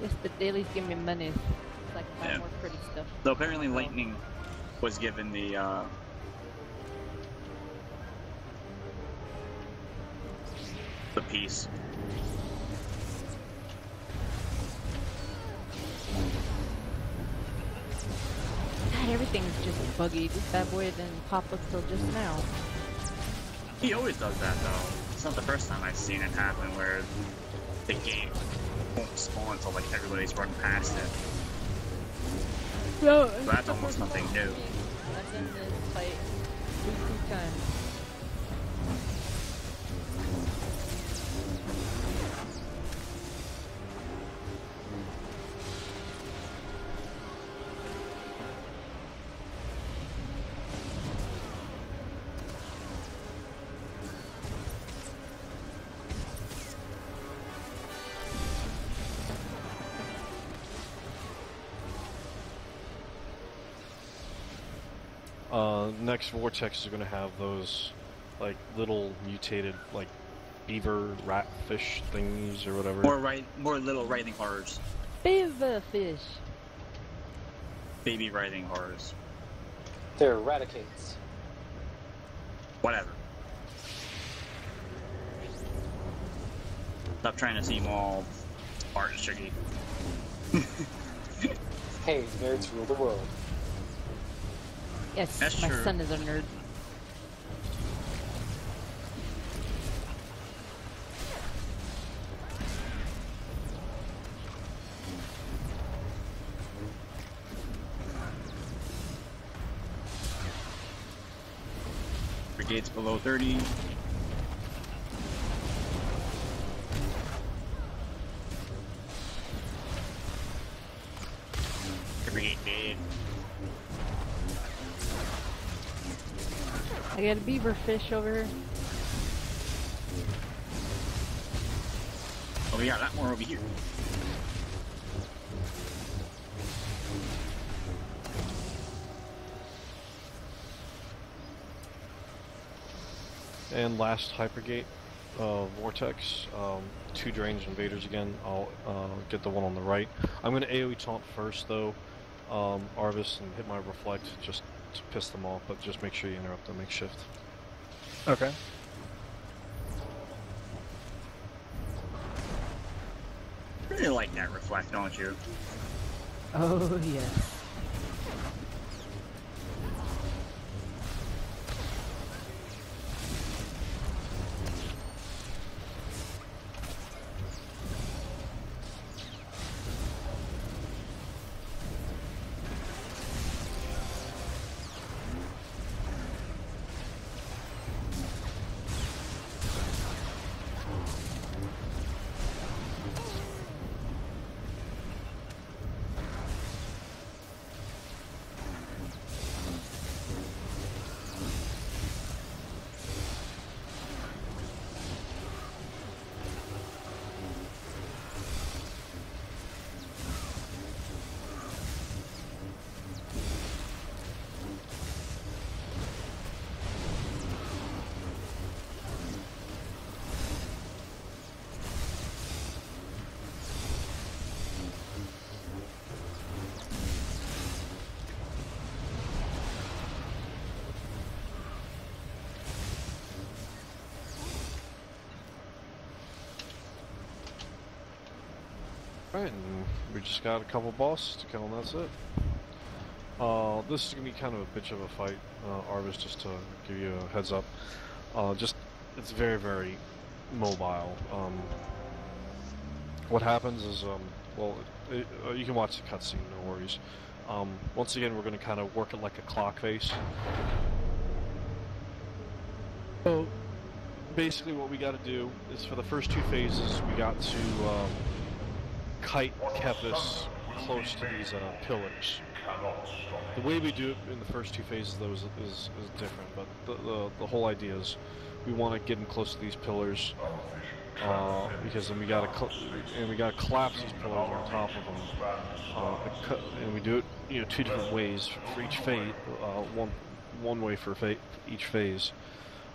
Yes, but they at least give me money. So I can buy more pretty stuff. So apparently Lightning was given the, the piece. God, everything's just buggy. This bad boy didn't pop up till just now. He always does that though. It's not the first time I've seen it happen where the game won't spawn until like everybody's run past it. No, so that's almost nothing new. I've done this fight 2 times. Next vortex is going to have those, like, little mutated, like, beaver, ratfish things or whatever. More little writhing horrors. Beaver fish. Baby writhing horrors. They're eradicates. Whatever. Stop trying to seem all art and Shuki. Hey, nerds rule the world. Yes, that's my son is a nerd. Brigade's below 30. Brigade dead. I got a beaver fish over here. Oh yeah, a lot more over here. And last hypergate vortex, 2 drains invaders again. I'll get the one on the right. I'm gonna AoE taunt first though, Arvis, and hit my reflect just to piss them off, but just make sure you interrupt the makeshift. Okay. You really like that reflect, don't you? Oh, yes. Alright, and we just got a couple bosses to kill and that's it. This is going to be kind of a bitch of a fight, Arvis, just to give you a heads up. It's very, very mobile. What happens is, you can watch the cutscene, no worries. Once again, we're going to kind of work it like a clock face. So, basically what we got to do is for the first 2 phases, we got to... kite Kephess close to these pillars. The way we do it in the first 2 phases though is different, but the whole idea is we want to get them close to these pillars because then we gotta collapse these pillars on top of them, and we do it 2 different ways for each phase, one way for each phase.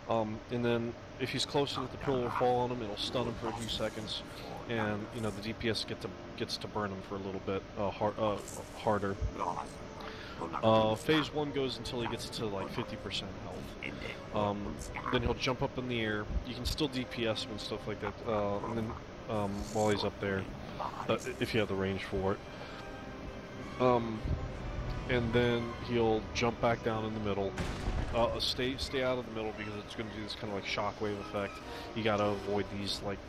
And then if he's close enough, the pillar will fall on him, it'll stun him for a few seconds, and you know the DPS gets to burn them for a little bit harder. Phase 1 goes until he gets to like 50% health. Then he'll jump up in the air. You can still DPS him and stuff like that. And then while he's up there, if you have the range for it. And then he'll jump back down in the middle. Stay out of the middle because it's going to do this kind of like shockwave effect. You got to avoid these like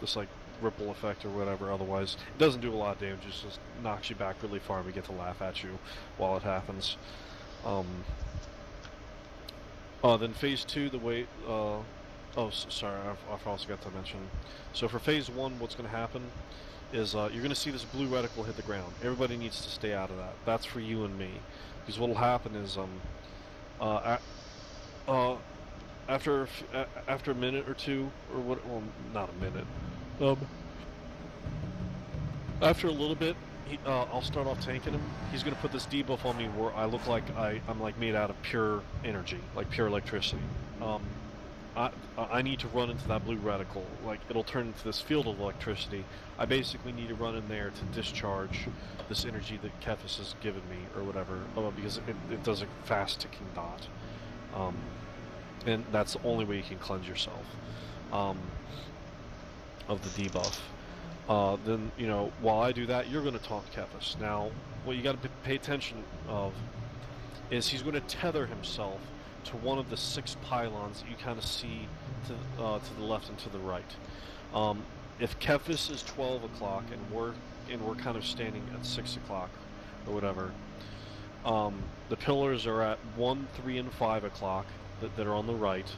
this like ripple effect or whatever. Otherwise, it doesn't do a lot of damage. It just knocks you back really far, and we get to laugh at you while it happens. Then phase 2, the way. Oh, sorry, I also got to mention. So for phase 1, what's going to happen is you're going to see this blue reticle hit the ground. Everybody needs to stay out of that. That's for you and me. Because what'll happen is, after a minute or two, or what? Well, not a minute. After a little bit, I'll start off tanking him. He's gonna put this debuff on me where I look like I'm like made out of pure energy, like pure electricity. I need to run into that blue reticle. Like, it'll turn into this field of electricity. I basically need to run in there to discharge this energy that Kephess has given me, or whatever, because it does a fast-ticking dot. And that's the only way you can cleanse yourself of the debuff. Then, you know, while I do that, you're going to taunt Kephess. Now, what you got to pay attention of is he's going to tether himself to one of the 6 pylons that you kind of see to the left and to the right. If Kephess is 12 o'clock and we're kind of standing at 6 o'clock or whatever, the pillars are at 1, 3, and 5 o'clock that are on the right,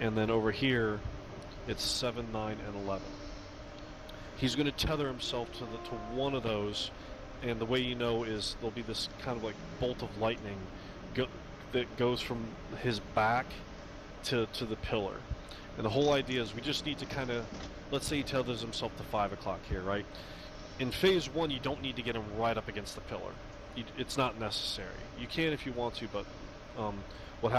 and then over here it's 7, 9, and 11. He's going to tether himself to one of those, and the way you know is there'll be this kind of like bolt of lightning that goes from his back to the pillar. And the whole idea is we just need to kind of, let's say he tethers himself to 5 o'clock here, right? In phase 1, you don't need to get him right up against the pillar. It's not necessary. You can if you want to, but you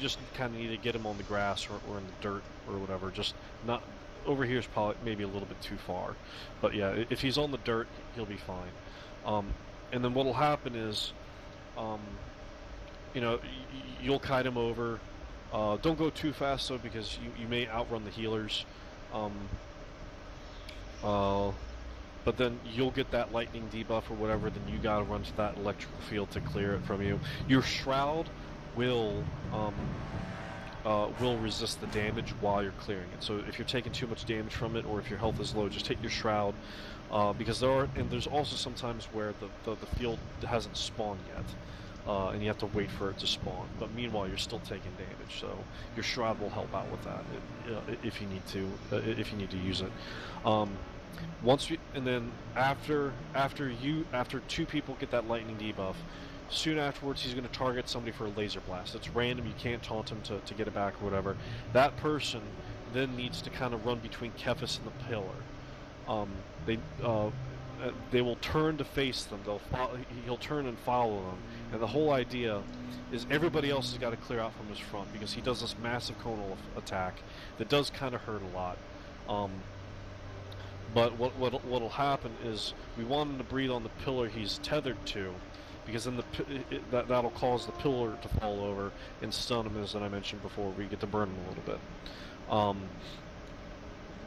just kind of need to get him on the grass or in the dirt or whatever. Just not, over here is probably maybe a little bit too far. But yeah, if he's on the dirt, he'll be fine. And then what'll happen is, you know, you'll kite him over. Don't go too fast, though, because you may outrun the healers. But then you'll get that lightning debuff or whatever, then you gotta run to that electrical field to clear it from you. Your shroud will resist the damage while you're clearing it. So if you're taking too much damage from it, or if your health is low, just take your shroud. Because there's also sometimes where the field hasn't spawned yet. And you have to wait for it to spawn. But meanwhile, you're still taking damage, so your shroud will help out with that if you need to use it. After two people get that lightning debuff, soon afterwards he's going to target somebody for a laser blast. It's random; you can't taunt him to get it back or whatever. That person then needs to kind of run between Kephess and the pillar. They will turn to face them. He'll turn and follow them. And the whole idea is everybody else has got to clear out from his front because he does this massive conal attack that does kind of hurt a lot. But what'll happen is we want him to breathe on the pillar he's tethered to, because then that'll cause the pillar to fall over and stun him, as I mentioned before. We get to burn him a little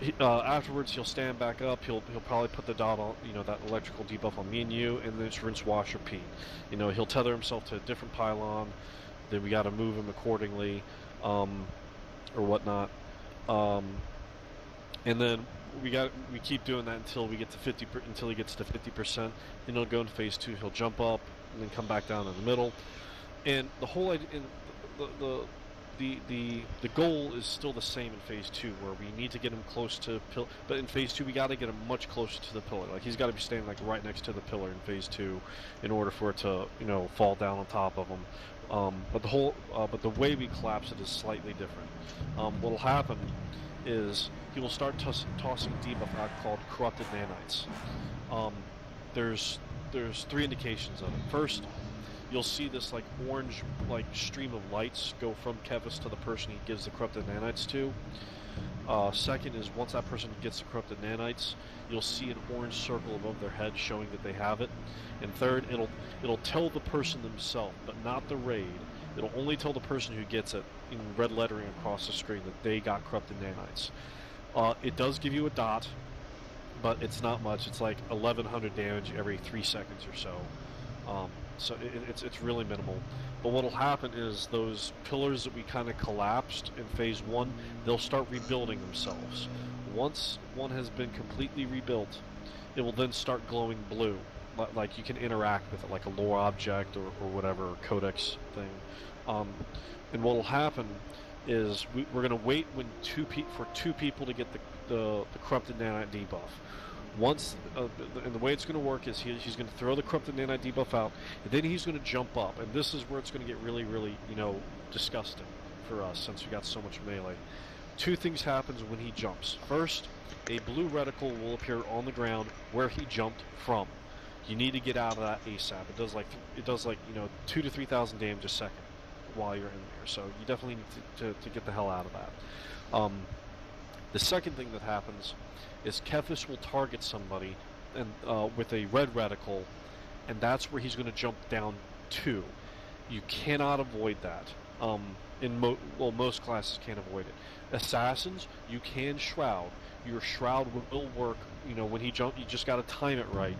bit. Afterwards, he'll stand back up. He'll probably put the dot on, you know, that electrical debuff on me and you, and then it's rinse, wash, repeat. You know, he'll tether himself to a different pylon. Then we got to move him accordingly, or whatnot. And then we keep doing that until we get to 50. Until he gets to 50%, then he'll go into phase 2. He'll jump up and then come back down in the middle. And the whole idea, the goal is still the same in phase 2, where we need to get him close to pillar. But in phase 2, we got to get him much closer to the pillar. Like, he's got to be standing like right next to the pillar in phase 2, in order for it to, you know, fall down on top of him. But the way we collapse it is slightly different. What'll happen is he will start tossing a debuff out called corrupted nanites. There's 3 indications of it. First, you'll see this like orange like stream of lights go from Kephess to the person he gives the corrupted nanites to. Second is once that person gets the corrupted nanites, you'll see an orange circle above their head showing that they have it. And third, it'll tell the person themselves, but not the raid. It'll only tell the person who gets it in red lettering across the screen that they got corrupted nanites. It does give you a dot, but it's not much. It's like 1100 damage every 3 seconds or so. So it's really minimal. But what'll happen is those pillars that we kind of collapsed in phase one, they'll start rebuilding themselves. Once one has been completely rebuilt, it will then start glowing blue. Like you can interact with it, like a lore object or whatever, or codex thing. And what'll happen is we're going to wait when for two people to get the corrupted nanite debuff. Once, and the way it's going to work is he's going to throw the corrupted nanite debuff out, and then he's going to jump up, and this is where it's going to get really, disgusting for us since we got so much melee. Two things happens when he jumps. First, a blue reticle will appear on the ground where he jumped from. You need to get out of that ASAP. It does like 2,000 to 3,000 damage a second while you're in there, so you definitely need to get the hell out of that. The second thing that happens is Kephess will target somebody and with a red reticle, and that's where he's going to jump down to. You cannot avoid that. Most classes can't avoid it. Assassins, you can shroud. Your shroud will work. When he jumps, you just got to time it right.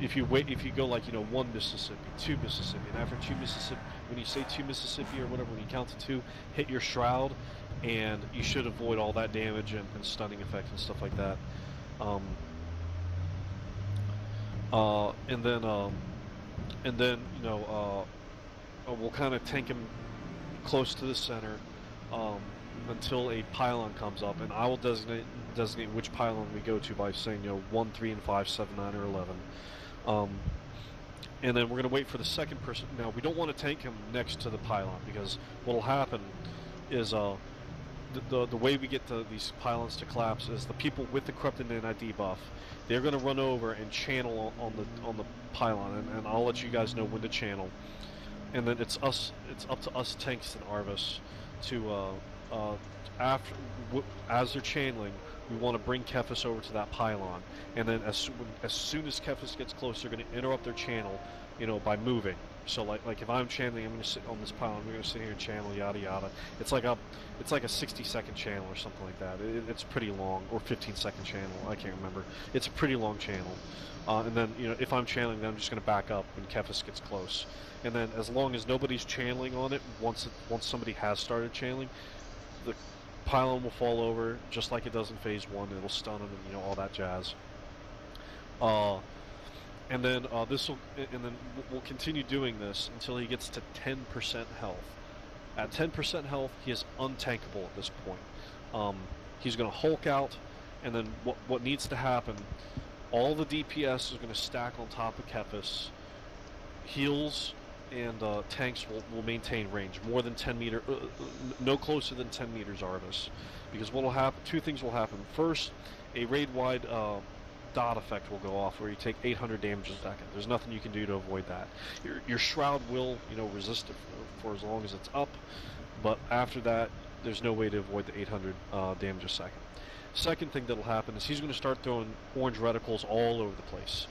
If you go like 1 Mississippi, 2 Mississippi, and after 2 Mississippi, when you say 2 Mississippi or whatever, when you count to 2, hit your shroud, and you should avoid all that damage and stunning effects and stuff like that. And then we'll kind of tank him close to the center until a pylon comes up, and I will designate which pylon we go to by saying 1, 3, and 5, 7, 9, or 11. And then we're going to wait for the second person. Now, we don't want to tank him next to the pylon, because what will happen is the way we get these pylons to collapse is the people with the corrupted nanite debuff, they're going to run over and channel on the pylon, and I'll let you guys know when to channel. And then it's up to us tanks and Arvis to as they're channeling, we want to bring Kephess over to that pylon, and then as soon as Kephess gets close, they're going to interrupt their channel, by moving. So like if I'm channeling, I'm going to sit on this pylon. We're going to sit here and channel, yada yada. It's like a 60-second channel or something like that. It's pretty long, or 15-second channel. I can't remember. It's a pretty long channel. And then if I'm channeling, then I'm just going to back up when Kephess gets close. And then as long as nobody's channeling on it, once somebody has started channeling, the pylon will fall over just like it does in phase one. It'll stun them and all that jazz. And then we'll continue doing this until he gets to 10% health. At 10% health, he is untankable at this point. He's going to Hulk out, and then what needs to happen? All the DPS is going to stack on top of Kephess. Heals and tanks will maintain range more than 10 meters, no closer than 10 meters, Arvis, because what will happen? Two things will happen. First, a raid-wide dot effect will go off where you take 800 damage a second. There's nothing you can do to avoid that. Your shroud will, resist it for as long as it's up, but after that, there's no way to avoid the 800 damage a second. Second thing that'll happen is he's going to start throwing orange reticles all over the place.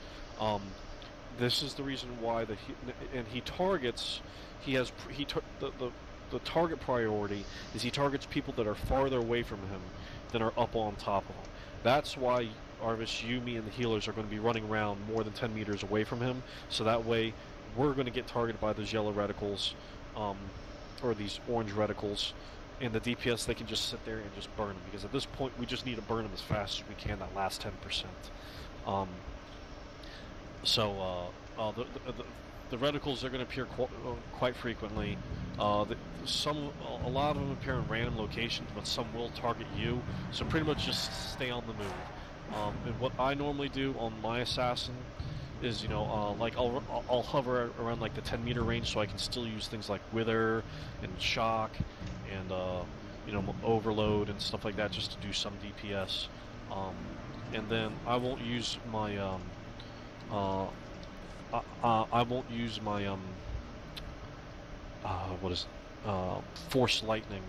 This is the reason why the target priority is he targets people that are farther away from him than are up on top of him. That's why Arvis, you, me, and the healers are going to be running around more than 10 meters away from him, so that way we're going to get targeted by those yellow reticles, or these orange reticles, and the DPS, they can just sit there and just burn them, because at this point we just need to burn them as fast as we can, that last 10%. So the reticles are going to appear quite frequently. A lot of them appear in random locations, but some will target you. So pretty much just stay on the move. And what I normally do on my assassin is, I'll hover around like the 10-meter range, so I can still use things like wither and shock and overload and stuff like that, just to do some DPS. And then I won't use my force lightning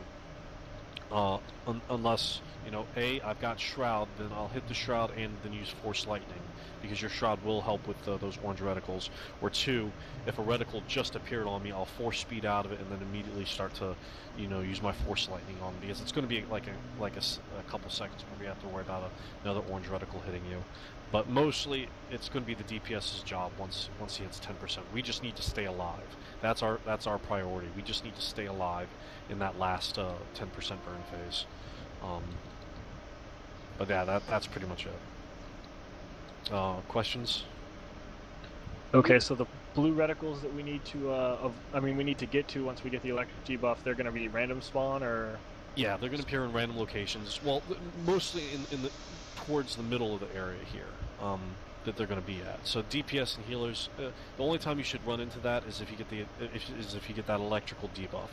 unless, you know, A, I've got Shroud, then I'll hit the Shroud and then use Force Lightning, because your Shroud will help with those orange reticles. Or two, if a reticle just appeared on me, I'll Force Speed out of it and then immediately start to, you know, use my Force Lightning on it, because it's going to be like a couple seconds before you have to worry about another orange reticle hitting you. But mostly, it's going to be the DPS's job once he hits 10%. We just need to stay alive. That's our priority. We just need to stay alive in that last 10% burn phase. But yeah, that's pretty much it. Questions? Okay, so the blue reticles that we need to we need to get to once we get the electric debuff, they're going to be random spawn, or? Yeah, they're going to appear in random locations. Well, mostly towards the middle of the area here that they're going to be at. So DPS and healers, the only time you should run into that is if you get that electrical debuff,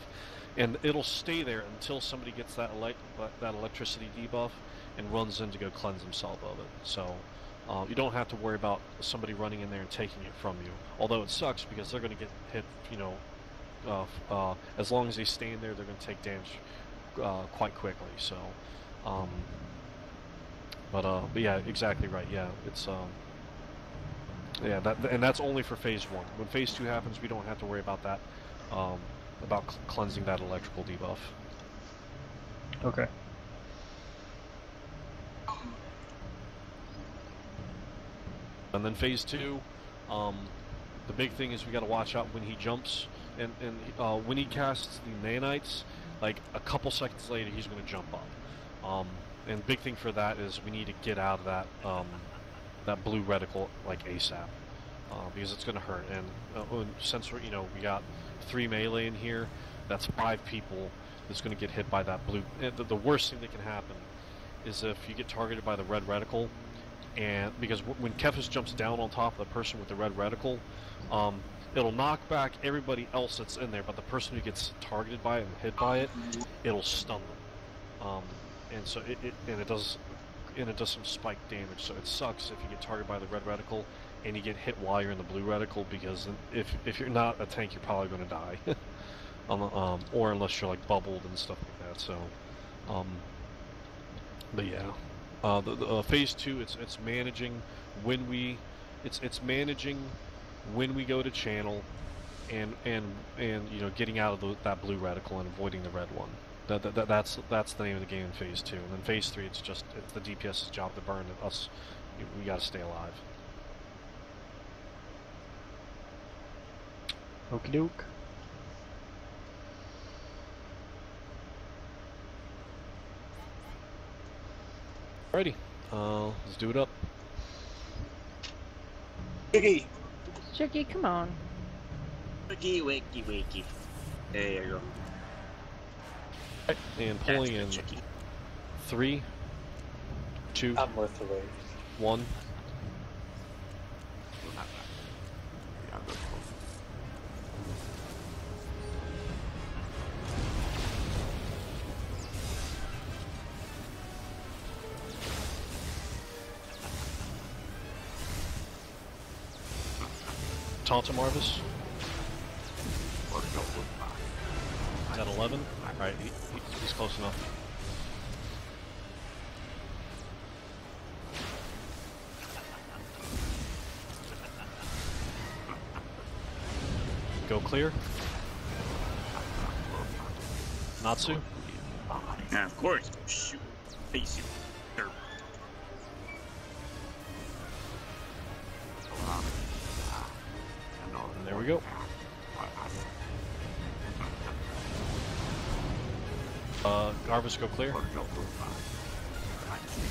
and it'll stay there until somebody gets that electricity debuff and runs in to go cleanse himself of it. So you don't have to worry about somebody running in there and taking it from you. Although it sucks because they're going to get hit. You know, as long as they stay in there, they're going to take damage quite quickly. So. But yeah, exactly right. Yeah, it's and that's only for phase 1. When phase 2 happens, we don't have to worry about that, about cleansing that electrical debuff. Okay. And then phase 2, the big thing is we got to watch out when he jumps and when he casts the nanites. Like a couple seconds later, he's going to jump up. And big thing for that is we need to get out of that that blue reticle like ASAP, because it's going to hurt. And since we're, you know, we got 3 melee in here, that's 5 people that's going to get hit by that blue. The worst thing that can happen is if you get targeted by the red reticle, and because when Kephess jumps down on top of the person with the red reticle, it'll knock back everybody else that's in there, but the person who gets targeted by it and hit by it, it'll stun them. And so it does some spike damage. So it sucks if you get targeted by the red reticle and you get hit while you're in the blue reticle, because if you're not a tank, you're probably going to die, or unless you're like bubbled and stuff like that. So, but yeah, phase 2 it's managing when we it's managing when we go to channel, and you know, getting out of that blue reticle and avoiding the red one. That's the name of the game in phase 2. And then phase 3, it's the DPS's job to burn, and us, we gotta stay alive. Okie doke. Alrighty, let's do it up. Shuki. Shuki, come on. Shuki, wakey, wakey. There you go. And pulling in 3, 2, 1. Taunt him, Arvis. Is that 11? Alright, he's close enough. Go clear. Natsu? Yeah, of course. Shoot. Face you. And there we go. Arvis, go clear.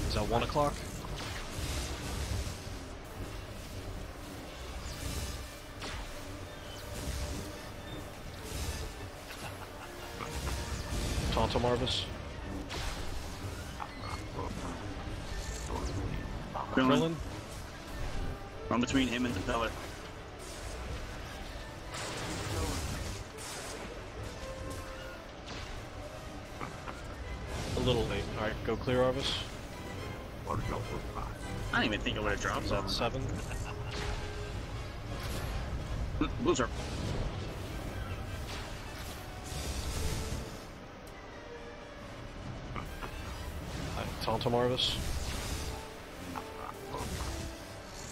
Is that 1 o'clock? Taunt him, Arvis. Krillin. Run between him and the pellet. Little late. Alright, go clear, Arvis. I don't even think it would have dropped. Is that 7? Loser. taunt him, Arvis.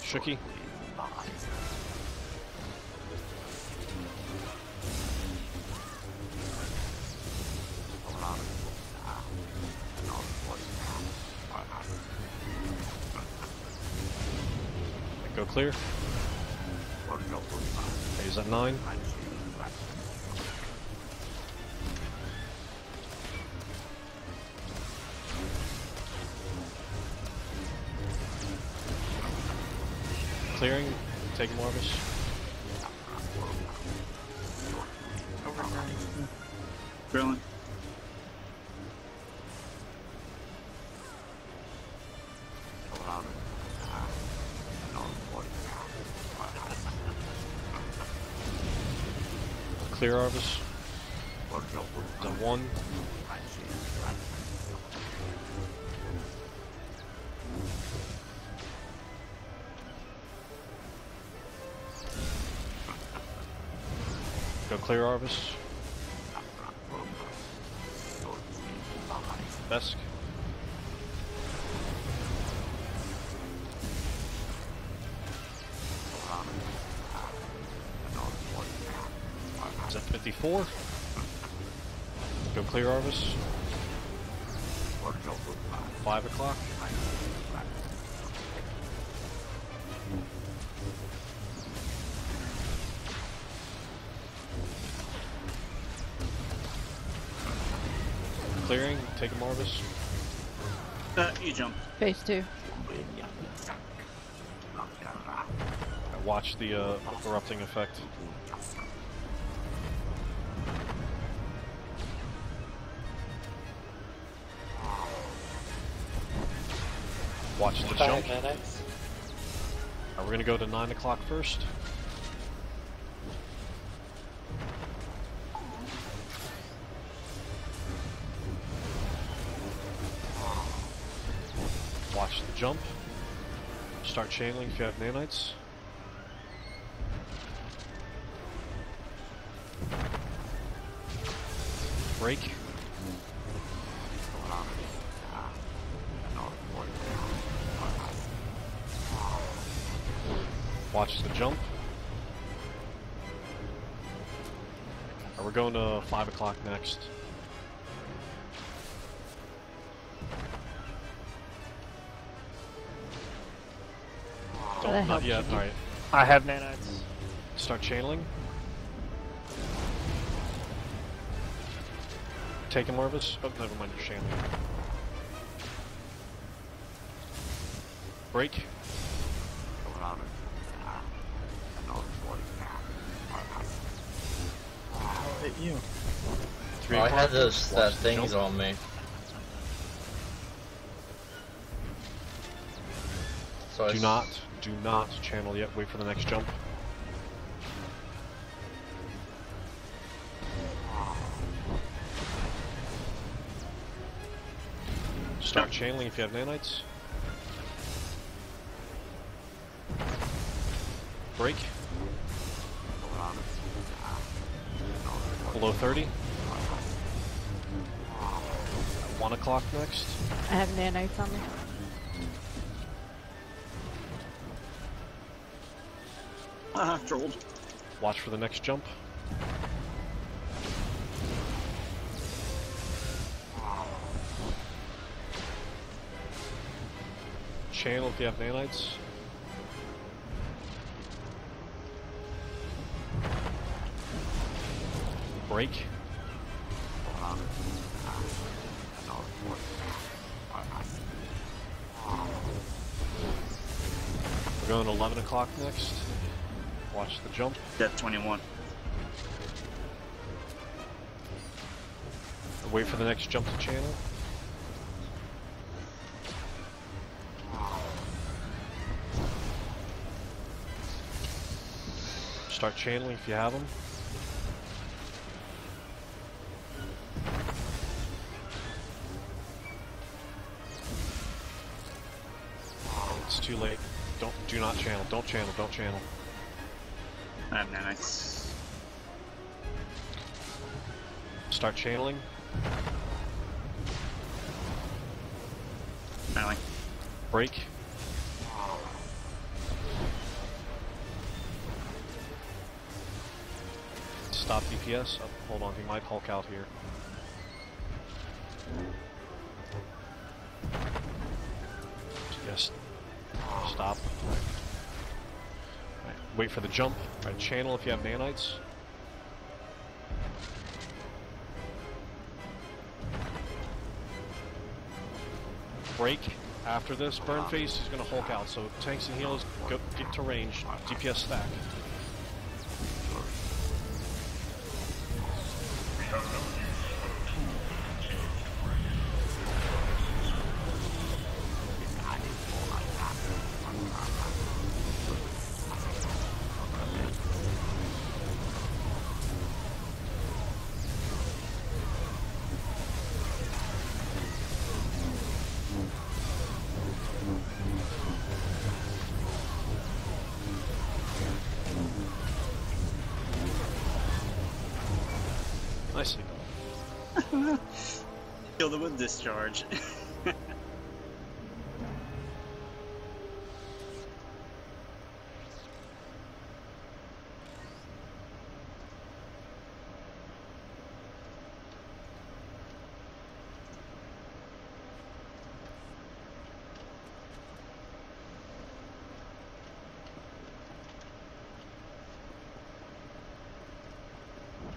Shuki. Go clear. He's at 9. Clearing, take him, Arvis. Krillin. Clear, Arvis. The 1. Go clear, Arvis. Besk. Is that 54? Go clear, Arvis. 5 o'clock. Clearing, take him, Arvis. You jump. Phase 2. I watched the erupting effect. Watch the jump. Now we're gonna go to 9 o'clock first. Watch the jump. Start channeling if you have nanites. Break. Watch the jump. Right, we're going to 5 o'clock next. Oh, not yet, alright. I have nanites. Start channeling. Take him, Arvis. Oh, never mind, you're channeling. Break. You. Oh, I had those things on me, so do not channel yet. Wait for the next jump. Start channeling if you have nanites. Break. Below 30. 1 o'clock next. I have nanites on me. Trolled. Watch for the next jump. Channel if you have nanites. Break. We're going to 11 o'clock next. Watch the jump. Death 21. Wait for the next jump to channel. Start channeling if you have them. Too late. Do not channel. Don't channel. I have nanites. Start channeling. Alley. Break. Stop DPS. Oh, hold on, he might Hulk out here. Yes. Stop. Right. Wait for the jump. Right. Channel if you have nanites. Break. After this burn phase, he's going to Hulk out. So tanks and heals, go, get to range. DPS stack. Kill them with discharge.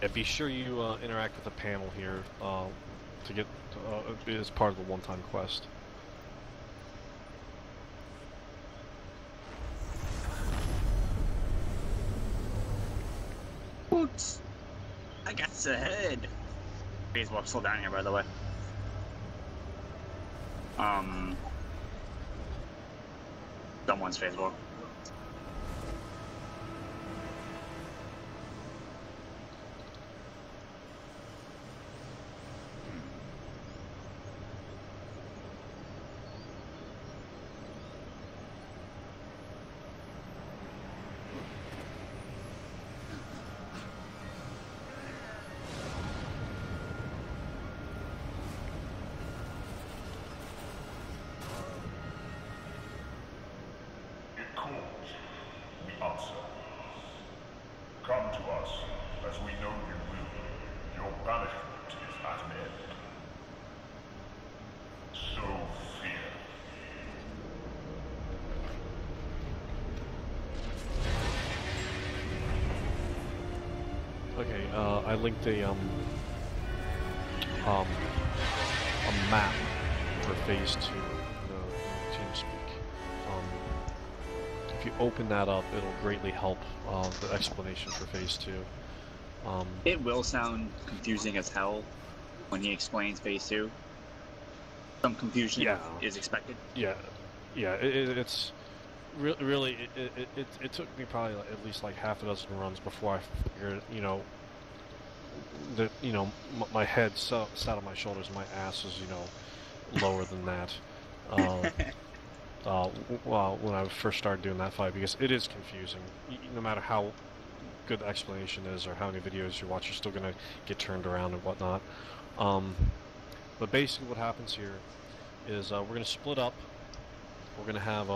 Yeah, be sure you interact with the panel here to get as part of the one-time quest. Oops! I got the head. Please walk slow down here, by the way. Someone's Facebook. Come to us, as we know you will. Your punishment is at an end. So fear. Okay, I linked a map for phase 2 the team speak. If you open that up, it'll greatly help the explanation for phase 2. It will sound confusing as hell when he explains phase 2. Some confusion is expected. Yeah. It's really. It took me probably at least like half a dozen runs before I figured, my head sat on my shoulders, and my ass was, lower than that. When I first started doing that fight, because it is confusing. No matter how good the explanation is or how many videos you watch, you're still going to get turned around and whatnot. But basically what happens here is we're going to split up. We're going to have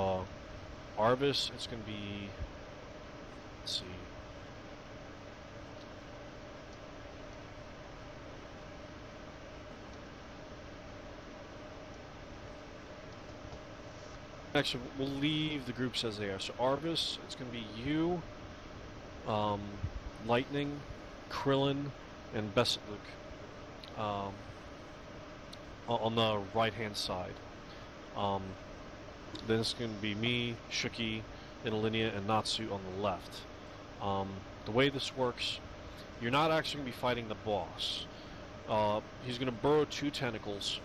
Arvis. It's going to be... Let's see. Actually, we'll leave the groups as they are. So Arvis, it's going to be you, Lightning, Krillin, and Besseluk on the right-hand side. Then it's going to be me, Shuki, and Alinea, and Natsu on the left. The way this works, you're not actually going to be fighting the boss. He's going to burrow 2 tentacles,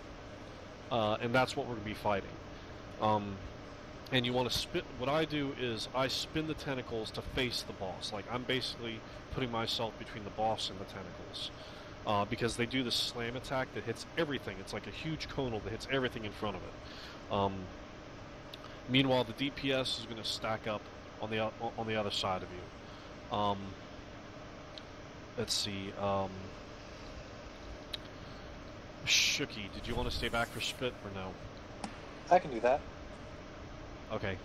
and that's what we're going to be fighting. And you want to spin. What I do is I spin the tentacles to face the boss. Like I'm basically putting myself between the boss and the tentacles, because they do this slam attack that hits everything. It's like a huge conal that hits everything in front of it. Meanwhile, the DPS is going to stack up on the other side of you. Let's see. Shuki, did you want to stay back for spit or no? I can do that. Okay.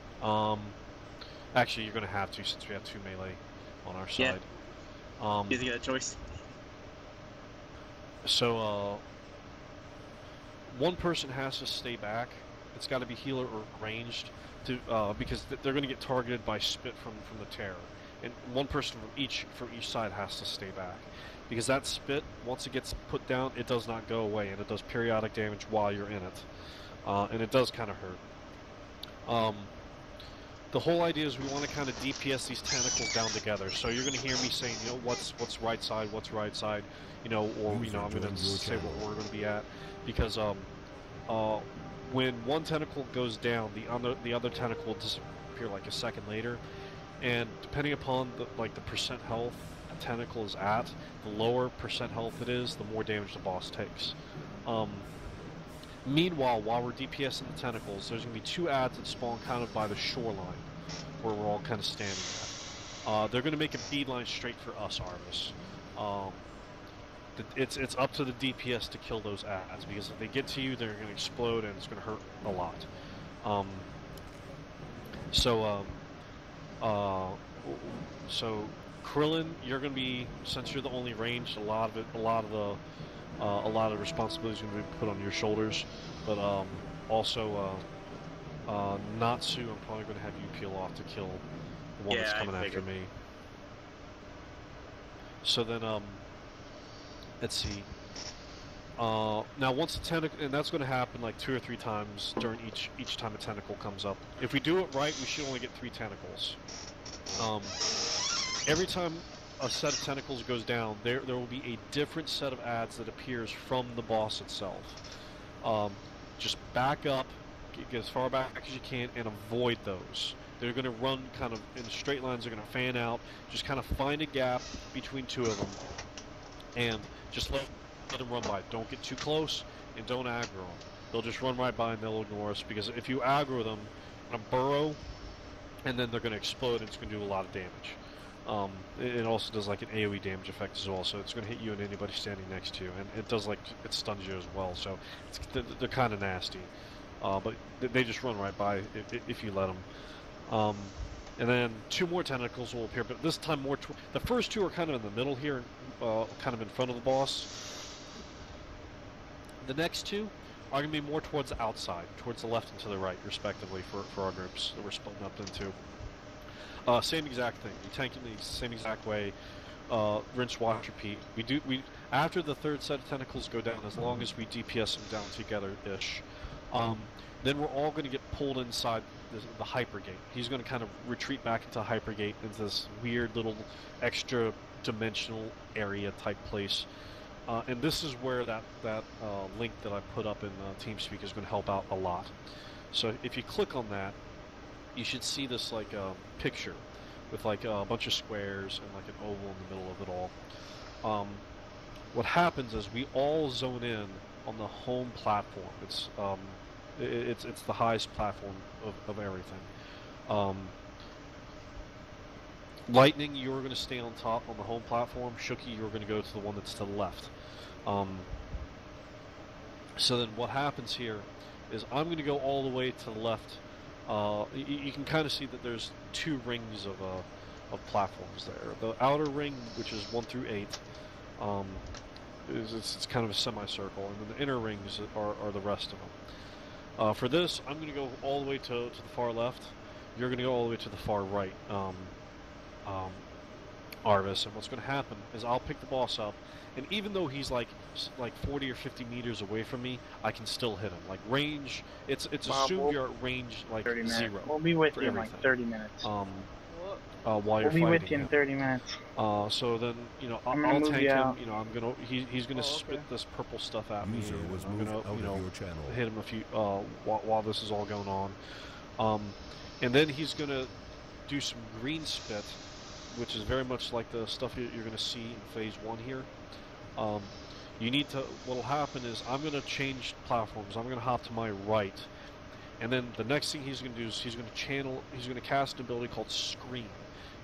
Actually, you're gonna have to since we have two melee on our side. Yeah. You got a choice. So, one person has to stay back. It's got to be healer or ranged, to because they're gonna get targeted by spit from the terror. And one person from each side has to stay back. Because that spit, once it gets put down, it does not go away, and it does periodic damage while you're in it. And it does kind of hurt. The whole idea is we want to kind of DPS these tentacles down together. So you're going to hear me saying, you know, what's right side, you know, or, you know, I'm going to say what we're going to be at. Because when one tentacle goes down, the other tentacle will disappear like a second later. And depending upon, the percent health a tentacle is at, the lower percent health it is, the more damage the boss takes. Meanwhile, while we're DPSing the tentacles, there's going to be two adds that spawn kind of by the shoreline, where we're all kind of standing at. They're going to make a beeline straight for us, Arvis. It's up to the DPS to kill those adds, because if they get to you, they're going to explode, and it's going to hurt a lot. So Krillin, you're going to be, since you're the only ranged, a lot of responsibility is going to be put on your shoulders. But also Natsu, I'm probably going to have you peel off to kill the one that's coming after me. So then, let's see. Now once the tentacle, and that's going to happen like 2 or 3 times during each time a tentacle comes up. If we do it right, we should only get 3 tentacles. Every time a set of tentacles goes down, there will be a different set of adds that appears from the boss itself. Just back up, get as far back as you can, and avoid those. They're going to run kind of in straight lines. They're going to fan out. Just kind of find a gap between two of them, and just let them run by. Don't get too close, and don't aggro them. They'll just run right by, and they'll ignore us, because if you aggro them, in a burrow, and then they're going to explode, and it's going to do a lot of damage. It also does like an AoE damage effect as well, so it's going to hit you and anybody standing next to you, and it does like, it stuns you as well, so it's, they're kind of nasty. But they just run right by if you let them. And then 2 more tentacles will appear, but this time more. The first 2 are kind of in the middle here, kind of in front of the boss. The next 2 are going to be more towards the outside, towards the left and to the right, respectively, for our groups that we're splitting up into. Same exact thing. You tank in the same exact way. Rinse, wash, repeat. After the 3rd set of tentacles go down, as long as we DPS them down together-ish, then we're all going to get pulled inside the hypergate. He's going to kind of retreat back into hypergate, into this weird little extra-dimensional area type place. And this is where that link that I put up in TeamSpeak is going to help out a lot. So if you click on that, you should see this like picture with like a bunch of squares and like an oval in the middle of it all. What happens is we all zone in on the home platform. It's the highest platform of everything. Lightning, you're going to stay on top on the home platform. Shuki, you're going to go to the one that's to the left. So then what happens here is I'm going to go all the way to the left. You can kind of see that there's 2 rings of platforms there. The outer ring, which is 1 through 8, it's kind of a semicircle, and then the inner rings are the rest of them. For this, I'm going to go all the way to the far left. You're going to go all the way to the far right, Arvis. And what's going to happen is I'll pick the boss up, and even though he's like 40 or 50 meters away from me, I can still hit him. Like range, it's assumed you're at range like 0. We'll be with you in like 30 minutes. While you're fighting. We'll be with you in 30 minutes. So then, you know, I'll tank him. You know, I'm gonna he's gonna spit this purple stuff at me. I'm gonna, you know, hit him a few while this is all going on. And then he's gonna do some green spit, which is very much like the stuff you're going to see in phase 1 here. You need to. What'll happen is I'm going to change platforms. I'm going to hop to my right, and then the next thing he's going to do is he's going to channel. He's going to cast an ability called Scream.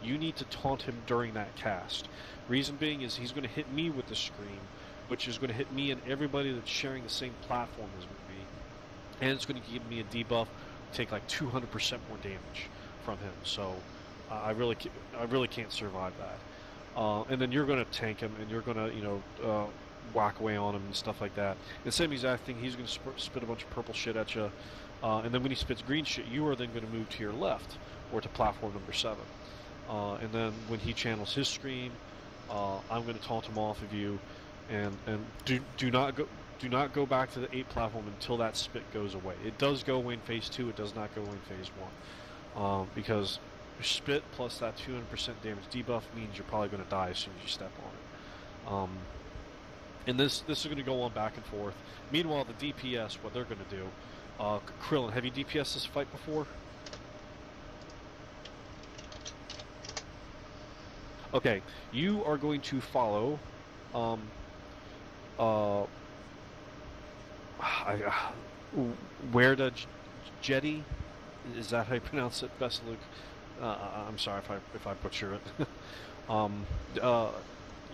You need to taunt him during that cast. Reason being is he's going to hit me with the Scream, which is going to hit me and everybody that's sharing the same platform as me. and it's going to give me a debuff, take like 200% more damage from him. So I really can't survive that. And then you're going to tank him, and you're going to, you know, whack away on him and stuff like that. The same exact thing, he's going to spit a bunch of purple shit at you, and then when he spits green shit, you are then going to move to your left, or to platform number 7. And then when he channels his scream, I'm going to taunt him off of you, and do not go back to the 8 platform until that spit goes away. It does go away in phase 2. It does not go away in phase 1, because spit plus that 200% damage debuff means you're probably going to die as soon as you step on it. And this is going to go on back and forth. Meanwhile, the DPS, what they're going to do, Krillin, have you DPS'd this fight before? Okay, you are going to follow, where the Jetty, is that how you pronounce it, Besseluk? I'm sorry if I butcher it.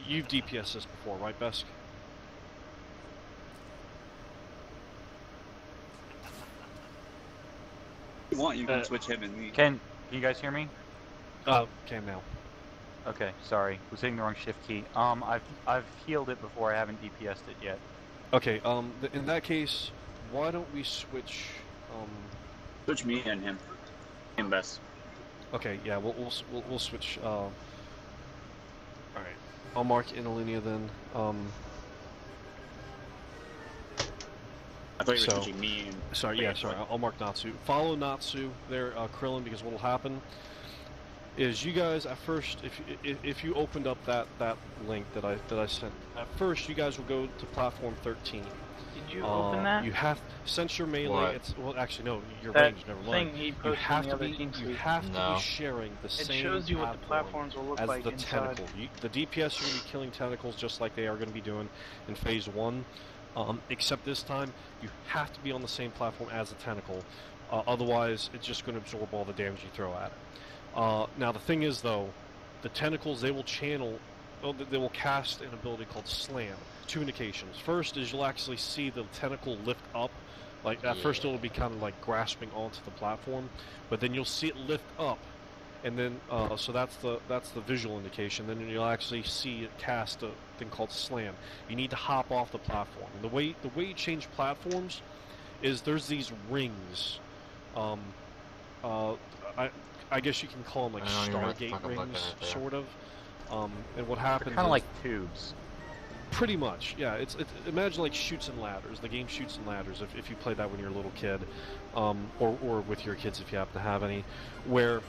You've DPS'd this before, right, Besk? If you want, you can switch him and me. Can you guys hear me? Can now. Okay, sorry. Was hitting the wrong shift key. I've healed it before. I haven't DPS'd it yet. Okay. In that case, why don't we switch? Switch me and him. Him best. Okay. Yeah. We'll switch. All right. I'll mark in Alinea then. I thought you were switching me and. Sorry. Yeah. Sorry. I'll mark Natsu. Follow Natsu there, Krillin, because what'll happen is you guys at first, if you opened up that link that I sent, at first you guys will go to platform 13. Did you open that? You have, since your melee, what? It's, well actually no, your that range, never mind. You have to be sharing the same. It shows you what the platforms will look as like the inside. Tentacle. The DPS are going to be killing tentacles just like they are going to be doing in phase 1, except this time you have to be on the same platform as the tentacle, otherwise it's just going to absorb all the damage you throw at it. Now the thing is though, the tentacles, they will cast an ability called Slam. Two indications. First is you'll actually see the tentacle lift up, like at first it'll be kind of like grasping onto the platform, but then you'll see it lift up, and then so that's the visual indication. Then you'll actually see it cast a thing called Slam. You need to hop off the platform. And the way you change platforms is there's these rings. I guess you can call them like Stargate rings, sort of. And what happens? Kind of like tubes. Pretty much, yeah. It's imagine like Chutes and Ladders. The game Chutes and Ladders. If you played that when you were a little kid, or with your kids if you happen to have any, where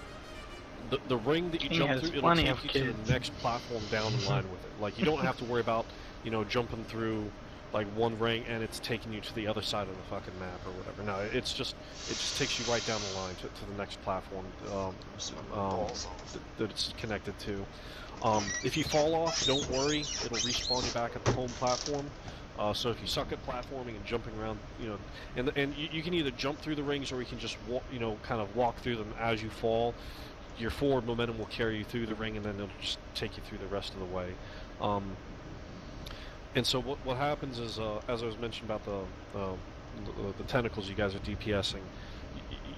the ring that you jump through, it'll take you to the next platform down the line with it. Like you don't have to worry about, you know, jumping through like one ring and it's taking you to the other side of the fucking map or whatever. No, it just takes you right down the line to the next platform that it's connected to. If you fall off, don't worry, it'll respawn you back at the home platform. So if you suck at platforming and jumping around, you know, and you can either jump through the rings or you can just walk through them as you fall. Your forward momentum will carry you through the ring and then it'll just take you through the rest of the way. And so what happens is, as I was mentioning about the tentacles you guys are DPSing,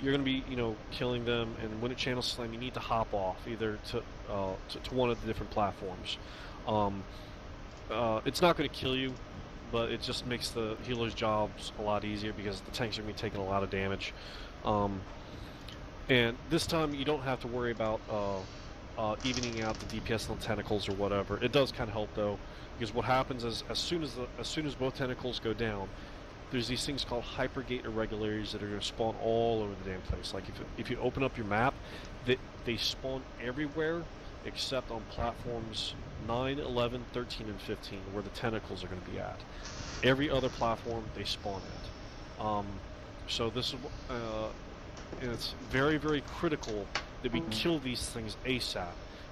you're going to be, you know, killing them, and when it channels Slam, you need to hop off, either to one of the different platforms. It's not going to kill you, but it just makes the healer's jobs a lot easier because the tanks are going to be taking a lot of damage. And this time you don't have to worry about evening out the DPS on the tentacles or whatever. It does kind of help though, because what happens is as soon as both tentacles go down, there's these things called hypergate irregularities that are going to spawn all over the damn place. Like if you open up your map, they spawn everywhere except on platforms 9, 11, 13, and 15, where the tentacles are going to be at. Every other platform they spawn at. So this is, and it's very, very critical that we kill these things ASAP,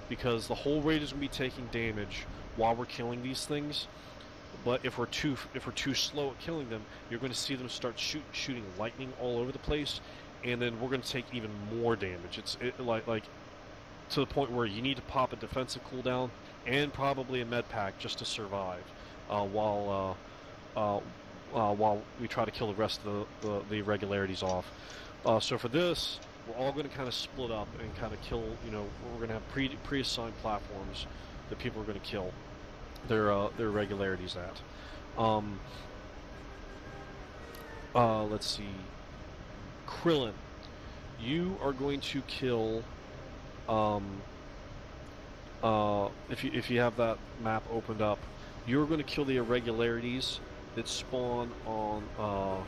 because the whole raid is going to be taking damage while we're killing these things. But if we're too slow at killing them, you're going to see them start shooting lightning all over the place, and then we're going to take even more damage. It's like to the point where you need to pop a defensive cooldown and probably a med pack just to survive, while while we try to kill the rest of the irregularities off. So for this, we're all going to kind of split up and kind of kill, you know, we're going to have pre-assigned platforms that people are going to kill their irregularities at. Let's see. Krillin, you are going to kill, if you have that map opened up, you're going to kill the irregularities that spawn on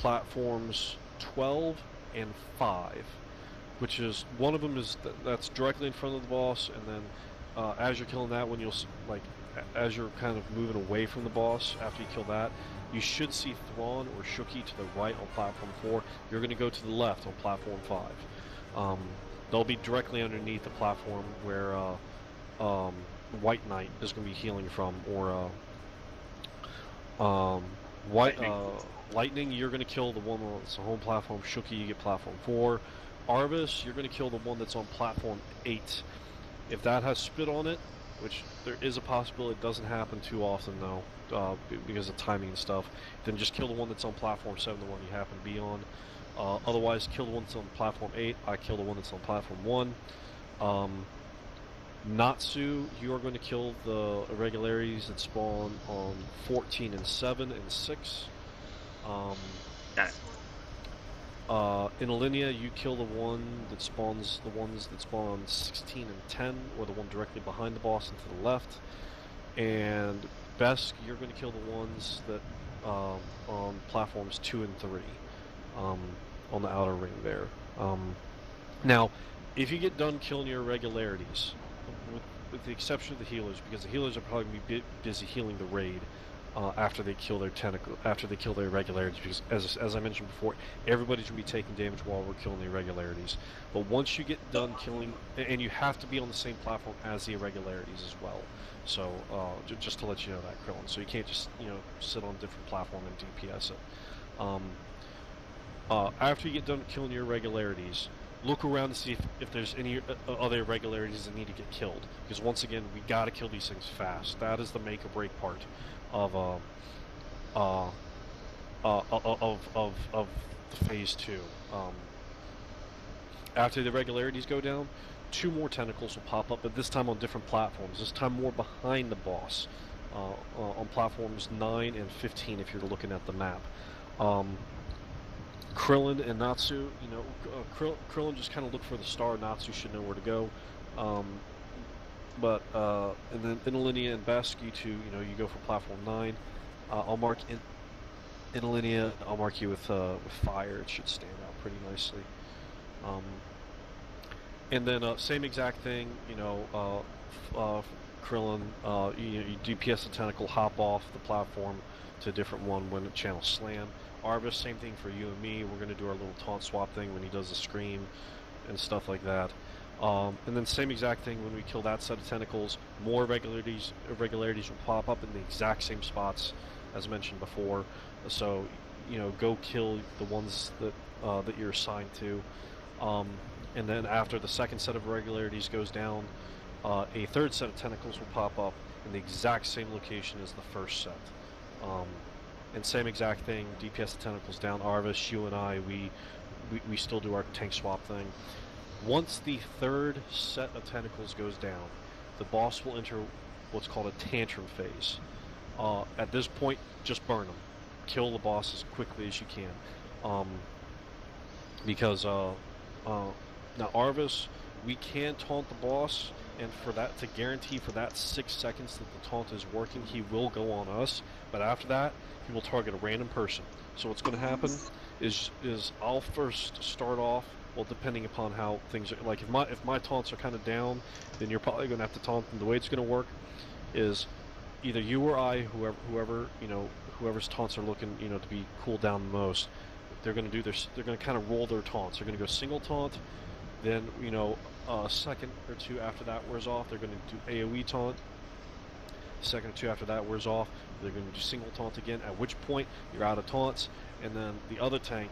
platforms 12 and 5, which is, one of them is that's directly in front of the boss, and then as you're killing that one, you'll as you're kind of moving away from the boss after you kill that, you should see Thrawn or Shuki to the right on platform 4. You're going to go to the left on platform 5. They'll be directly underneath the platform where White Knight is going to be healing from, or Lightning, you're going to kill the one that's on home platform. Shuki, you get platform 4. Arvis, you're going to kill the one that's on platform 8. If that has spit on it, which there is a possibility, it doesn't happen too often though, because of timing and stuff, then just kill the one that's on platform 7, the one you happen to be on. Otherwise, kill the one that's on platform 8, I kill the one that's on platform 1. Natsu, you are going to kill the irregularities that spawn on 14 and 7 and 6. In Alinea, you kill the one that spawns, the ones that spawn on 16 and 10, or the one directly behind the boss and to the left. And Besk, you're going to kill the ones that on platforms 2 and 3, on the outer ring there. Now, if you get done killing your irregularities, with the exception of the healers, because the healers are probably going to be busy healing the raid after they kill their irregularities, because as I mentioned before, everybody's going to be taking damage while we're killing the irregularities. But once you get done killing, and you have to be on the same platform as the irregularities as well. So just to let you know that, Krillin. So you can't just, you know, sit on a different platform and DPS it. After you get done killing your irregularities, look around to see if there's any other irregularities that need to get killed. Because once again, we gotta kill these things fast. That is the make or break part of phase 2. After the irregularities go down, 2 more tentacles will pop up, but this time on different platforms. This time more behind the boss, on platforms 9 and 15 if you're looking at the map. Krillin and Natsu, you know, Krillin just kind of look for the star. Natsu should know where to go. And then Inalinea and Besk, you two, you know, you go for platform 9. I'll mark Inalinea. I'll mark you with fire. It should stand out pretty nicely. And then same exact thing, you know, Krillin, you DPS the tentacle, hop off the platform to a different one when the channel slam. Arvis, same thing for you and me. We're going to do our little taunt swap thing when he does the scream and stuff like that. And then same exact thing when we kill that set of tentacles. More irregularities will pop up in the exact same spots as mentioned before. So, you know, go kill the ones that that you're assigned to. And then after the second set of irregularities goes down, a third set of tentacles will pop up in the exact same location as the first set. And same exact thing, DPS the tentacles down. Arvis, you and I, we still do our tank swap thing. Once the third set of tentacles goes down, the boss will enter what's called a tantrum phase. At this point, just burn them. Kill the boss as quickly as you can. Because, now Arvis, we can taunt the boss, and for that, to guarantee for that 6 seconds that the taunt is working, he will go on us, but after that, he will target a random person. So what's going to happen is I'll first start off, well, depending upon how things are, like if my taunts are kind of down, then you're probably going to have to taunt them. The way it's going to work is either you or I, whoever, you know, whoever's taunts are looking, you know, to be cooled down the most, they're going to do their, they're going to kind of roll their taunts. They're going to go single taunt, then, you know, a second or two after that wears off, they're going to do AoE taunt. Second or two after that wears off, they're going to do single taunt again, at which point you're out of taunts, and then the other tank,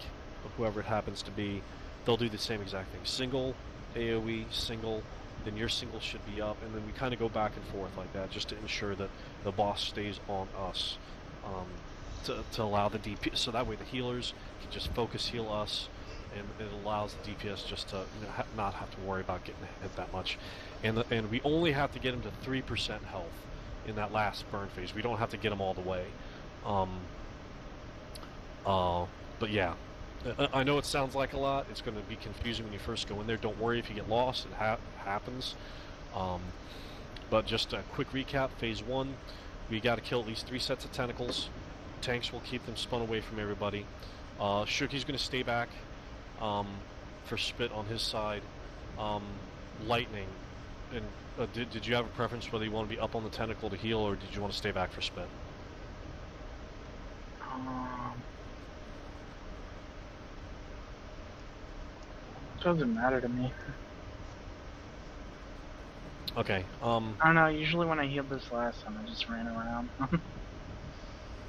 whoever it happens to be, they'll do the same exact thing. Single, AoE, single, then your single should be up, and then we kind of go back and forth like that just to ensure that the boss stays on us to allow the DPS, so that way the healers can just focus heal us, and it allows the DPS just to not have to worry about getting hit that much. And we only have to get them to 3% health in that last burn phase. We don't have to get them all the way. But yeah, I know it sounds like a lot. It's going to be confusing when you first go in there. Don't worry if you get lost. It happens. But just a quick recap. Phase 1, we got to kill at least 3 sets of tentacles. Tanks will keep them spun away from everybody. Shuki's going to stay back for spit on his side. Lightning, and did you have a preference whether you want to be up on the tentacle to heal, or did you want to stay back for spit? Doesn't matter to me. Okay. I don't know. Usually when I healed this last time, I just ran around.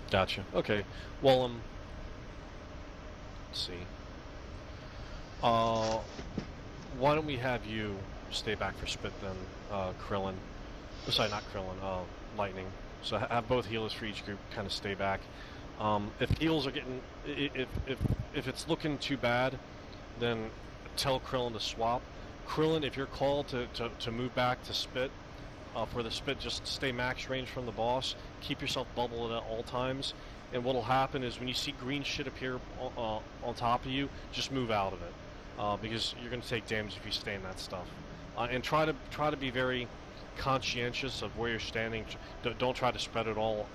Gotcha. Okay. Well, let's see. Why don't we have you stay back for spit then, Krillin? Oh, sorry, not Krillin. Lightning. So have both healers for each group kind of stay back. If heals are getting, if it's looking too bad, then tell Krillin to swap. Krillin, if you're called to move back to spit, for the spit, just stay max range from the boss. Keep yourself bubbled at all times. And what'll happen is when you see green shit appear on top of you, just move out of it, because you're going to take damage if you stay in that stuff. And try to be very conscientious of where you're standing. Don't try to spread it all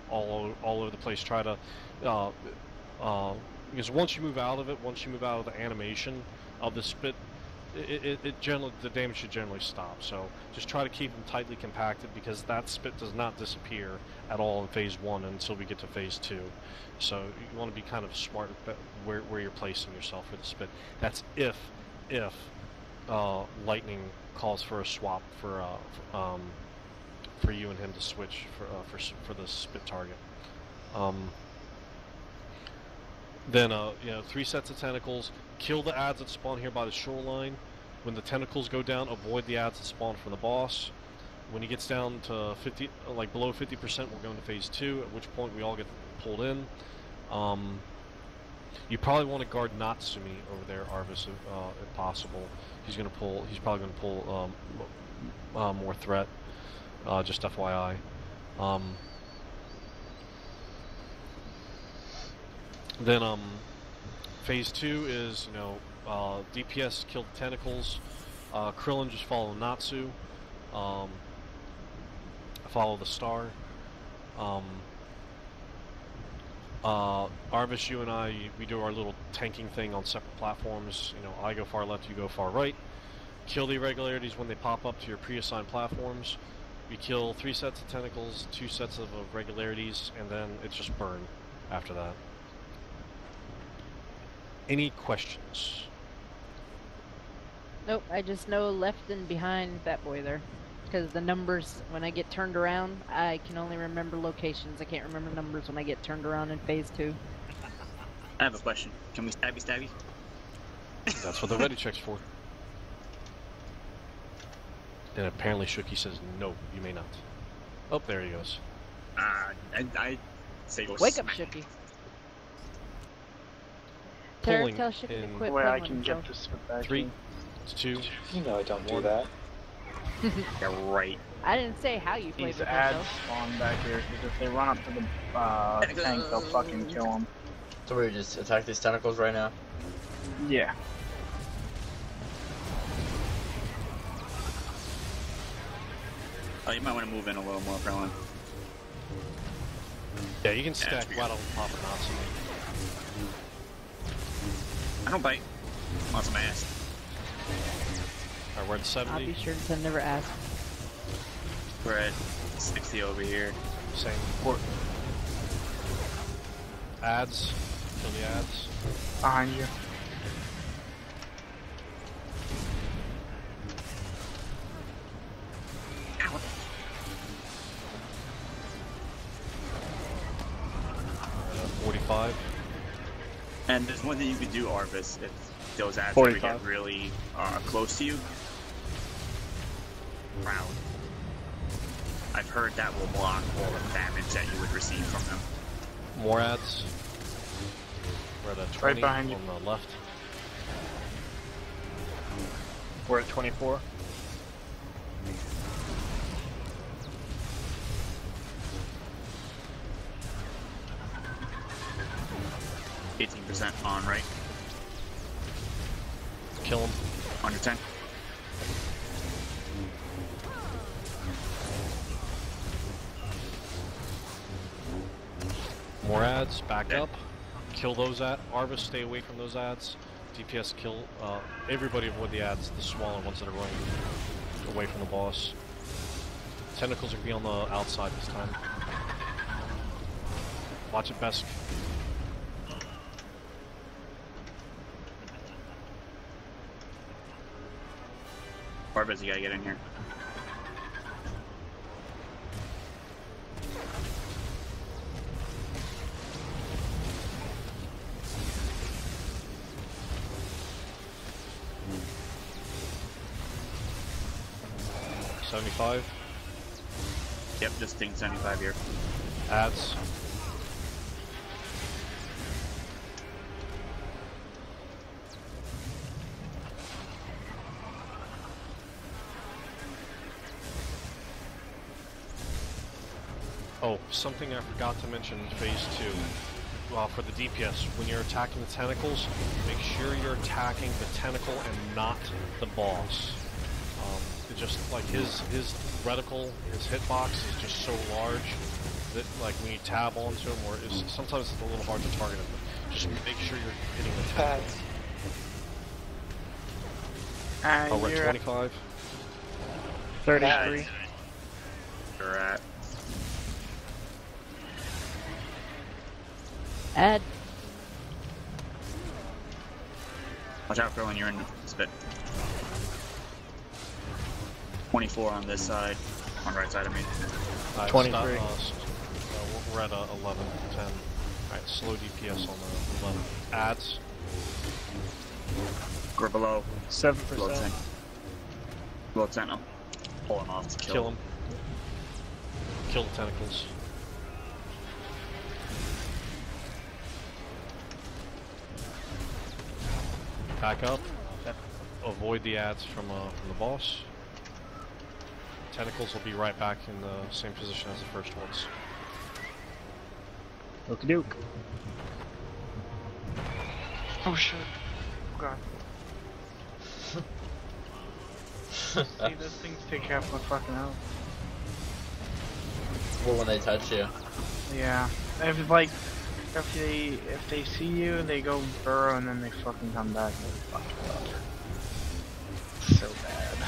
over the place. Try to because once you move out of the animation of the spit, the damage should generally stop. So just try to keep them tightly compacted, because that spit does not disappear at all in phase 1 until we get to phase 2. So you want to be kind of smart about where you're placing yourself for the spit. That's if Lightning calls for a swap for you and him to switch for the spit target. Then, 3 sets of tentacles. Kill the adds that spawn here by the shoreline. When the tentacles go down, avoid the adds that spawn from the boss. When he gets down to 50, like below 50%, we'll go into phase 2, at which point we all get pulled in. You probably want to guard Natsumi over there, Arvis, if possible. He's probably going to pull more threat. Just FYI. Then phase 2 is, DPS kill the tentacles. Krillin, just follow Natsu. Follow the star. Arvis, you and I, we do our little tanking thing on separate platforms. I go far left, you go far right. Kill the irregularities when they pop up to your pre-assigned platforms. We kill 3 sets of tentacles, 2 sets of irregularities, and then it's just burn after that. Any questions? Nope, I just know left and behind that boy there. Because the numbers, when I get turned around, I can only remember locations. I can't remember numbers when I get turned around in phase 2. I have a question. Can we stabby? That's what the ready check's for. And apparently Shuki says, no, you may not. Oh, there he goes. I say go. Wake up, Shuki. Pulling tell Shuki to quit. I can get this back. 3, 2. You know I don't do that. Yeah, right. I didn't say how you play. These ads spawn back here because if they run up to the tank, they'll fucking kill them. So we just attack these tentacles right now. Yeah. Oh, you might want to move in a little more, Krillin. Yeah, you can stack right on top of Natsu. I don't bite. I'm awesome ass. Alright, we're at 70. I'll be sure to never ask. We're at 60 over here. Same. Ads. Kill the ads. Behind you. Ow. We're at 45. And there's one thing you can do, Arvis, if those ads ever get really close to you. Round. I've heard that will block all the damage that you would receive from them. Morad's. We're at a 20 right behind on the left. We're at 24. On right. Kill him. On your 10. Morads, back up. Kill those ads. Arvis, stay away from those ads. DPS, kill. Everybody avoid the ads, the smaller ones that are running away from the boss. Tentacles are going to be on the outside this time. Watch it, Besk. Arvis, you gotta get in here. Mm. 75. Yep, just ding 75 here. Ads. Oh, something I forgot to mention in phase 2, for the DPS, when you're attacking the tentacles, make sure you're attacking the tentacle and not the boss. Just like his reticle, his hitbox is just so large that like when you tab onto him, or sometimes it's a little hard to target him, but just make sure you're hitting the tentacle. Oh, we're at 25. 33. You're at. Ed. Watch out for when you're in spit. 24 on this side, on right side of me. 23. We're at 11, 10. Alright, slow DPS on the 11. Ads. We're below. 7%. Below Sentinel. Pull him off to kill. Kill him. Kill the tentacles. Back up. Avoid the ads from the boss. Tentacles will be right back in the same position as the first ones. Okie doke. Oh shit. Oh god. See, those things take half my fucking health. Well, when they touch you. Yeah. If like. If they see you, they go burrow and then they fucking come back. So bad.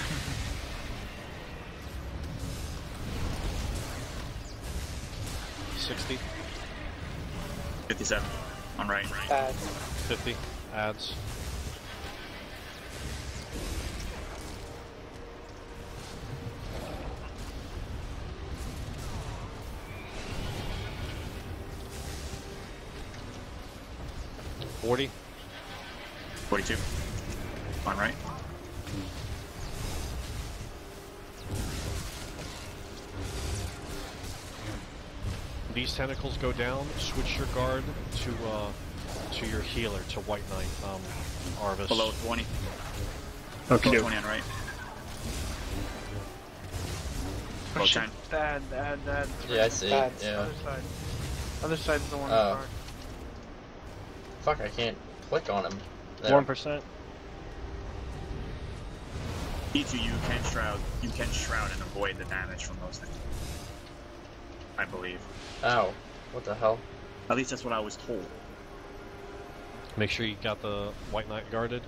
Sixty. 57. On right. Ads. 50. Ads. Forty-two. On right. These tentacles go down. Switch your guard to your healer, to White Knight, Arvis. Below 20. Okay. Below 20 on right. Below 10. Bad. Yeah, I see. Bad. Yeah. Other side. Other side's the one. Oh. Fuck, I can't click on him. There. 1%. E2, you can shroud and avoid the damage from those things. I believe. Ow. What the hell? At least that's what I was told. Make sure you got the White Knight guarded.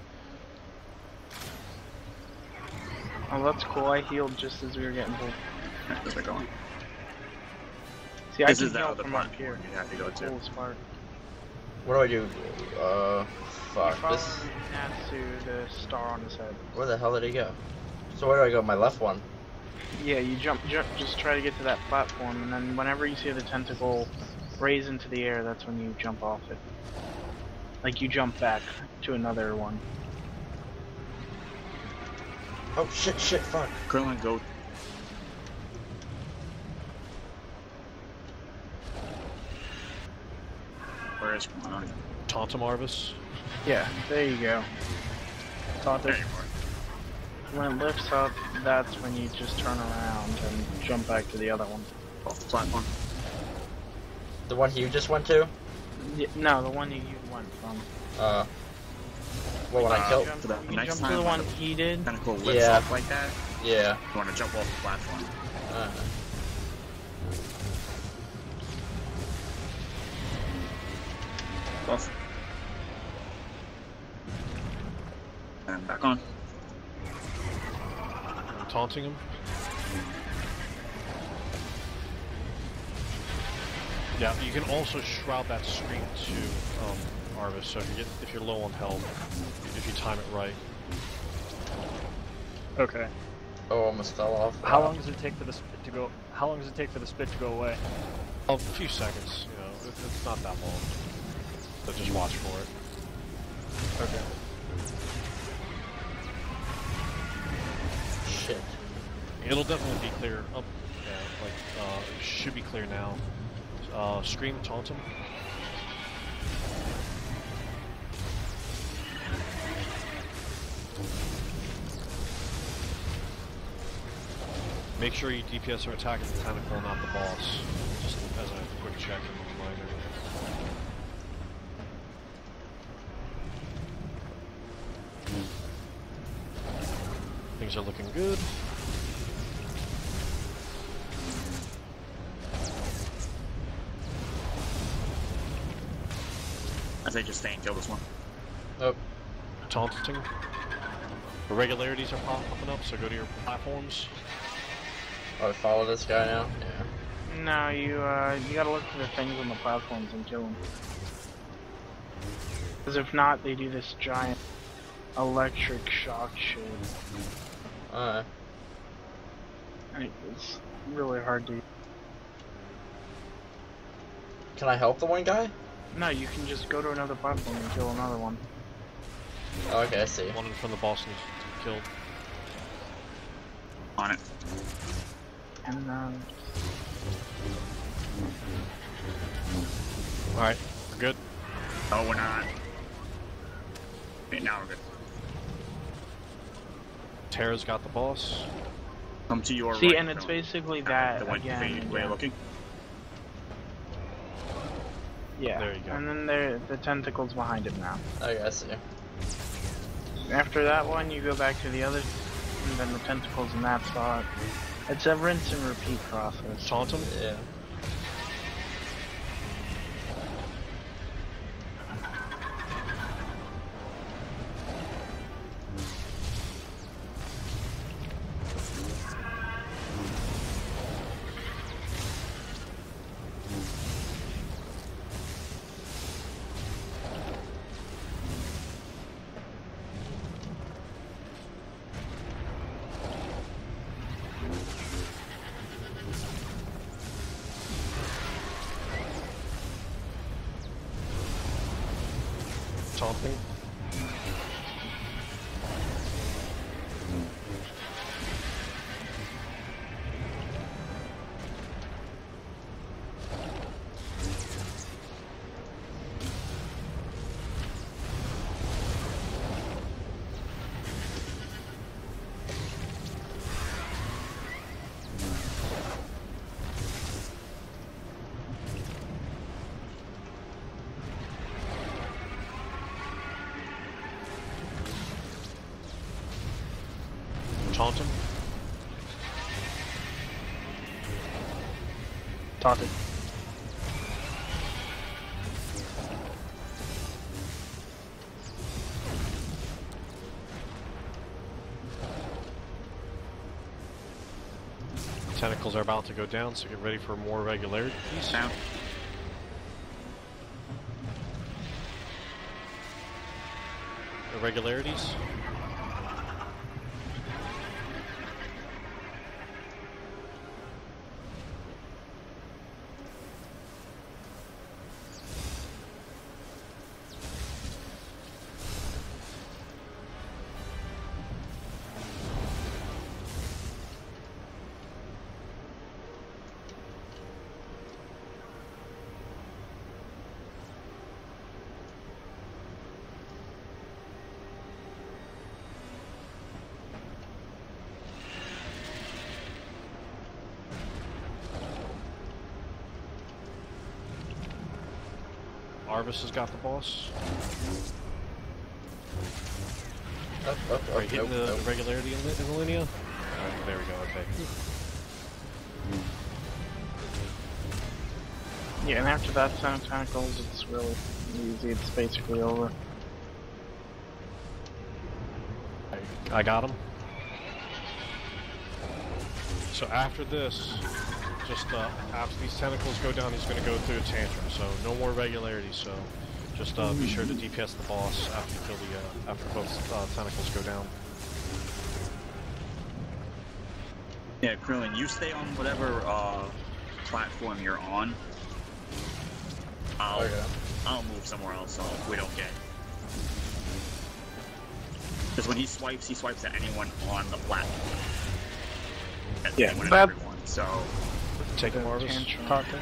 Oh, that's cool. I healed just as we were getting pulled. Alright, where's it going? See, this is now the part you have to go to. What do I do? Fuck. This. Natsu, the star on his head. Where the hell did he go? So where do I go? My left one. Yeah, you jump. Just try to get to that platform, and then whenever you see the tentacle raise into the air, that's when you jump off it. Like you jump back to another one. Oh shit, fuck. Krillin, go. guys want to taunt him, Arvis? Yeah, there you go. Taunt him. When it lifts up, that's when you just turn around and jump back to the other one. Oh, platform. The one you just went to? Yeah, no, the one you went from. What would I kill? You jump to the one he did? Kind of cool whips off like that? Yeah. You want to jump off the platform. Off. And back on. I'm taunting him. Yeah, you can also shroud that screen too, Arvis, so if you're low on health, if you time it right. Okay. Oh, almost fell off. How long does it take for the spit to go? How long does it take for the spit to go away? A few seconds. You know, it's not that long. So just watch for it. Okay. Shit. It'll definitely be clear. Up. Yeah, like it should be clear now. Scream, taunt him. Make sure you DPS or attack at the time of kill, not the boss. Just as a quick check and reminder. Things are looking good. I say just stay and kill this one. Oh. Taunting. Irregularities are popping up, so go to your platforms. Oh, follow this guy now? Yeah. No, you gotta look for the things on the platforms and kill them. Because if not, they do this giant electric shock shit. Alright. It's really hard to... Can I help the one guy? No, you can just go to another platform and kill another one. Oh, okay, I see. One in front of the boss is killed. On it. And, alright, we're good. Oh, we're not. Now we're good. Terra's got the boss. Come to your right. See, and it's basically that again. Way of looking. Yeah, there you go. And then the tentacle's behind him now. I guess, yeah. After that one, you go back to the other, and then the tentacle's in that spot. It's a rinse and repeat process. Taunt him? Yeah. Something. Taunted. Taunted. Tentacles are about to go down, so get ready for more regularity. Sound. Irregularities. Arvis has got the boss. Are you hitting the regularity in the Alinea? Oh, there we go, okay. Yeah, and after that sound tackles, it's really easy, it's basically over. I got him. So after this, just after these tentacles go down, he's going to go through a tantrum, so no more regularity, so just be sure to DPS the boss after you kill the, after both tentacles go down. Yeah, Krillin, you stay on whatever platform you're on. I'll move somewhere else so we don't get... Because when he swipes at anyone on the platform. At yeah, anyone and everyone, so... Take more of his cocktail.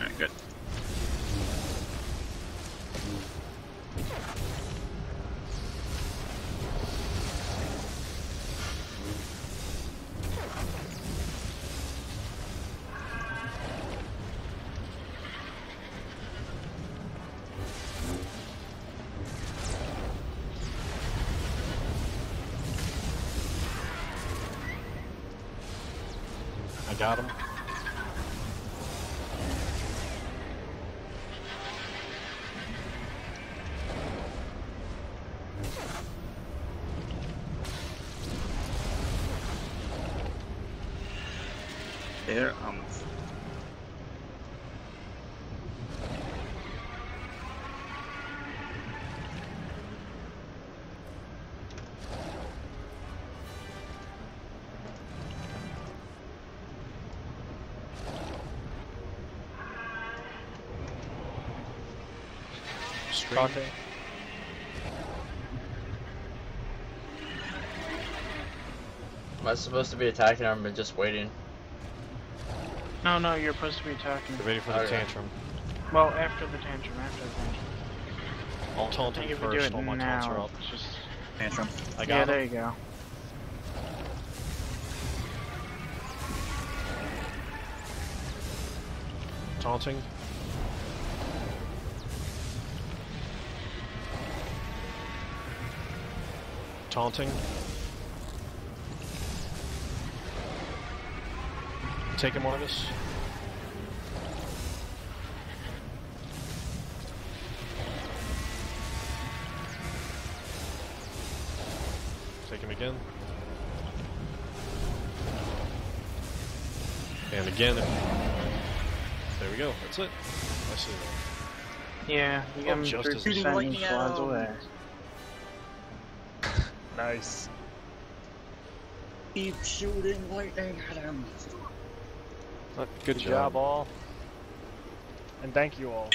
Alright, good. Got him. There, okay. Am I supposed to be attacking or am I just waiting? No, no, you're supposed to be attacking. You're ready for the tantrum. Well, after the tantrum, I'll taunt him first, all my taunts are up. Just... Tantrum. I got it. Yeah, there you go. Taunting. Taunting. Take him, Arvis. Take him again. And again. There we go. That's it. I see that. Yeah, you got me just as lightning flies away. Nice. Keep shooting lightning at him. Good job all. And thank you all.